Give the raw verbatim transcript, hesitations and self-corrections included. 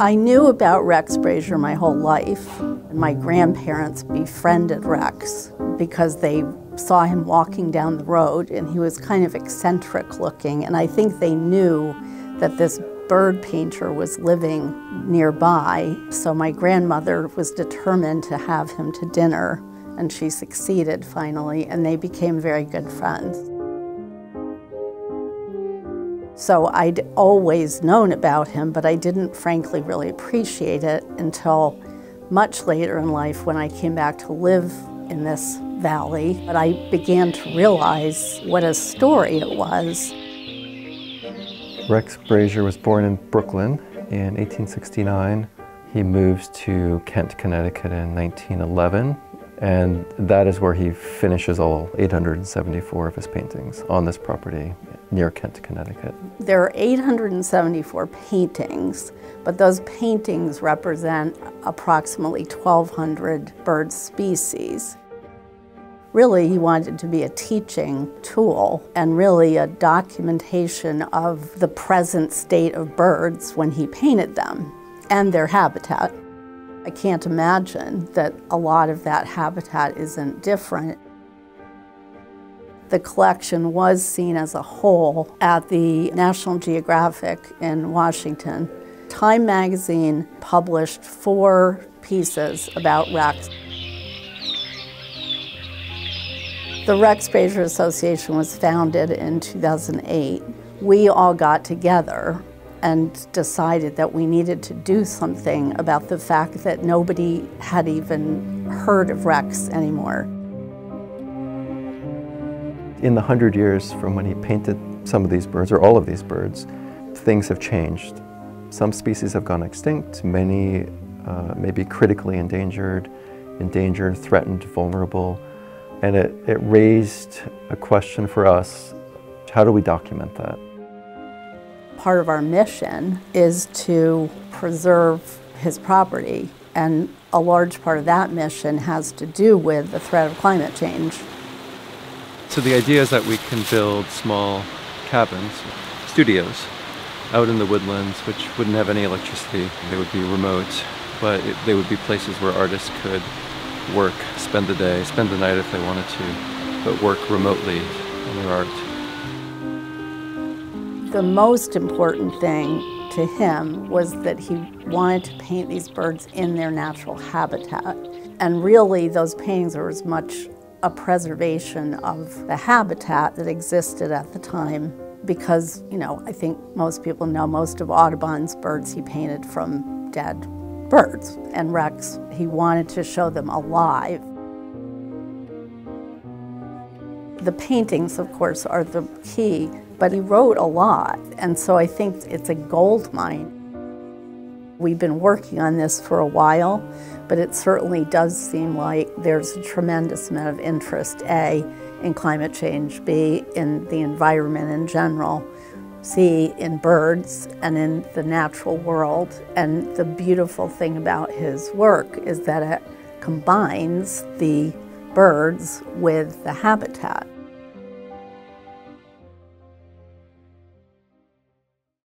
I knew about Rex Brasher my whole life. My grandparents befriended Rex because they saw him walking down the road, and he was kind of eccentric looking, and I think they knew that this bird painter was living nearby, so my grandmother was determined to have him to dinner, and she succeeded finally, and they became very good friends. So I'd always known about him, but I didn't frankly really appreciate it until much later in life when I came back to live in this valley. But I began to realize what a story it was. Rex Brasher was born in Brooklyn in eighteen sixty-nine. He moves to Kent, Connecticut in nineteen eleven, and that is where he finishes all eight hundred seventy-four of his paintings on this property near Kent, Connecticut. There are eight hundred seventy-four paintings, but those paintings represent approximately twelve hundred bird species. Really, he wanted to be a teaching tool and really a documentation of the present state of birds when he painted them and their habitat. I can't imagine that a lot of that habitat isn't different. The collection was seen as a whole at the National Geographic in Washington. Time magazine published four pieces about Rex. The Rex Brasher Association was founded in two thousand eight. We all got together and decided that we needed to do something about the fact that nobody had even heard of Rex anymore. In the hundred years from when he painted some of these birds, or all of these birds, things have changed. Some species have gone extinct, many uh, may be critically endangered, endangered, threatened, vulnerable, and it, it raised a question for us: how do we document that? Part of our mission is to preserve his property, and a large part of that mission has to do with the threat of climate change. So the idea is that we can build small cabins, studios, out in the woodlands, which wouldn't have any electricity. They would be remote, but it, they would be places where artists could work, spend the day, spend the night if they wanted to, but work remotely on their art. The most important thing to him was that he wanted to paint these birds in their natural habitat. And really, those paintings are as much a preservation of the habitat that existed at the time, because, you know, I think most people know most of Audubon's birds he painted from dead birds, and Rex, he wanted to show them alive. The paintings, of course, are the key, but he wrote a lot, and so I think it's a gold mine. We've been working on this for a while, but it certainly does seem like there's a tremendous amount of interest, A, in climate change, B, in the environment in general, C, in birds and in the natural world. And the beautiful thing about his work is that it combines the birds with the habitat.